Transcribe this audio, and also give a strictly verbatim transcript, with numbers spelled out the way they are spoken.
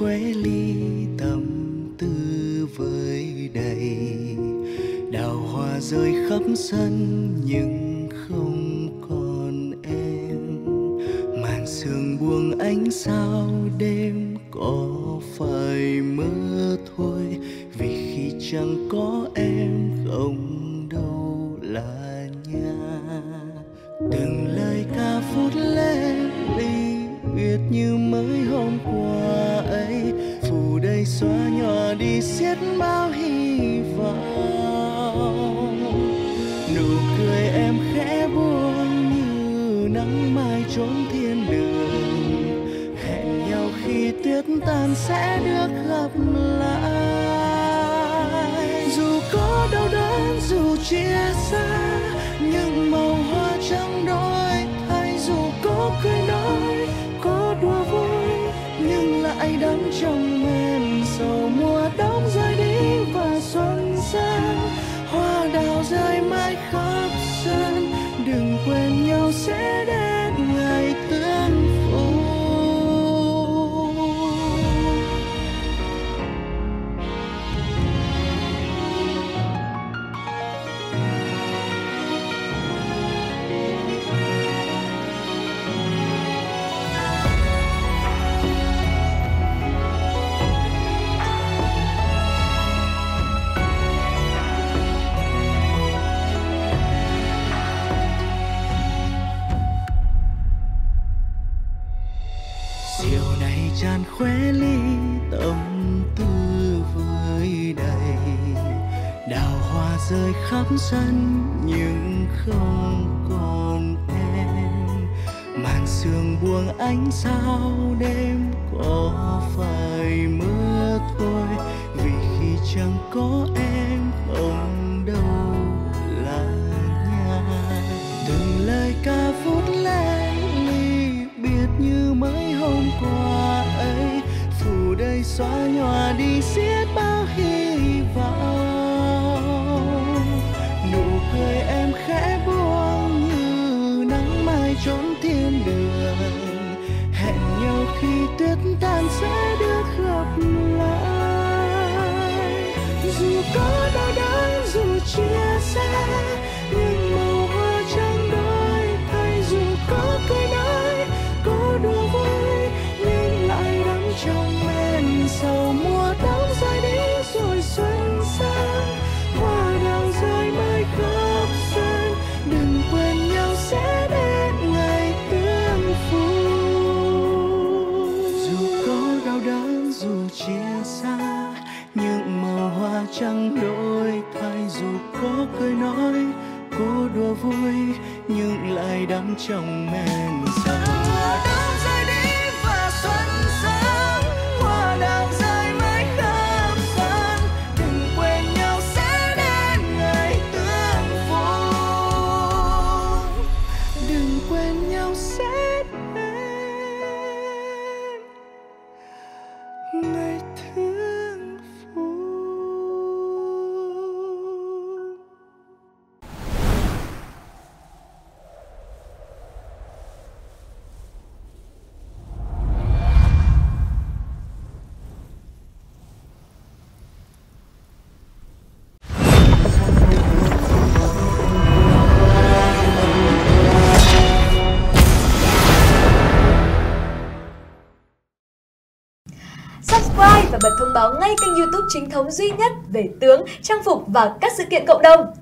khuấy ly tâm tư với đầy. Đào hoa rơi khắp sân nhưng không còn em. Màn sương buông ánh sao đêm có phải mơ thôi, vì khi chẳng có em không đâu là nhà. Từng lời ca phút lên ly biệt như mới hôm qua ấy, phủ đầy xóa nhòa đi xiết bao hy vọng. Nụ cười em khẽ buông như nắng mai trốn thiên đường, hẹn nhau khi tuyết tan sẽ được gặp lại. Dù có đau đớn dù chia xa, những màu hoa trong đôi thay, dù có cười nói có đùa vui nhưng lại đắm trong mềm sầu. Mùa đông rơi đi và xuân sang, hoa đào rơi mãi khắp sân, đừng quên nhau sẽ đến ngày tương phùng. Tràn khóe ly tâm tư với đầy. Đào hoa rơi khắp sân nhưng không còn em. Màn sương buông ánh sao đêm có phải mưa thôi, vì khi chẳng có em không đâu là nhà. Từng lời ca phút lén ly biệt như mấy hôm qua, đời xóa nhòa đi xiết bao hy vọng. Nụ cười em khẽ buông như nắng mai trốn thiên đường, hẹn nhau khi tuyết tan sẽ được gặp lại. Dù có đau đớn dù chia xa, nhưng màu hoa trong đôi thay, dù có cười nói có đùa vui nhưng lại đắm trong sầu. Mùa đông rơi đi rồi xuân sang, hoa đào rơi mãi khắp sân, đừng quên nhau sẽ đến ngày tương phùng. Dù có đau đớn dù chia xa, những màu hoa trắng đổi thay, dù có cười nói có đùa vui nhưng lại đắm trong men sầu. Bật thông báo ngay kênh YouTube chính thống duy nhất về tướng, trang phục và các sự kiện cộng đồng.